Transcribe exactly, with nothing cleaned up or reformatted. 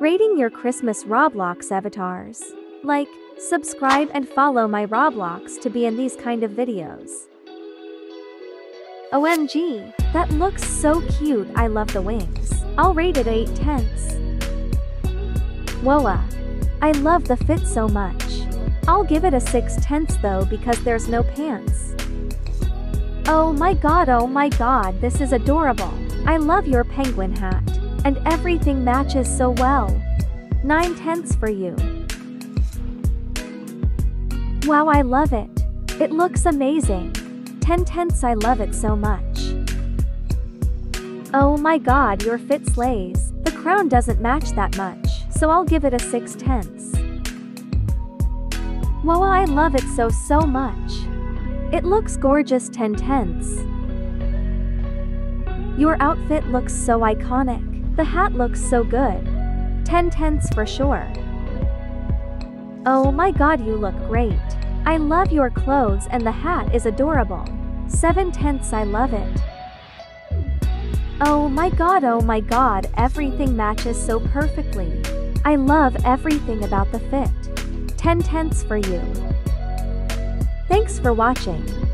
rating your Christmas Roblox avatars. Like, subscribe and follow my Roblox to be in these kind of videos. O M G, that looks so cute. I love the wings. I'll rate it eight tenths. Whoa, I love the fit so much. I'll give it a six tenths though because there's no pants. Oh my god, oh my god, this is adorable. I love your penguin hat. And everything matches so well. nine tenths for you. Wow, I love it. It looks amazing. ten tenths, I love it so much. Oh my god, your fit slays. The crown doesn't match that much, so I'll give it a six tenths. Wow, I love it so so much. It looks gorgeous. Ten tenths. Your outfit looks so iconic. The hat looks so good. ten tenths for sure. Oh my god, you look great. I love your clothes and the hat is adorable. seven tenths, I love it. Oh my god, oh my god, everything matches so perfectly. I love everything about the fit. ten tenths for you. Thanks for watching.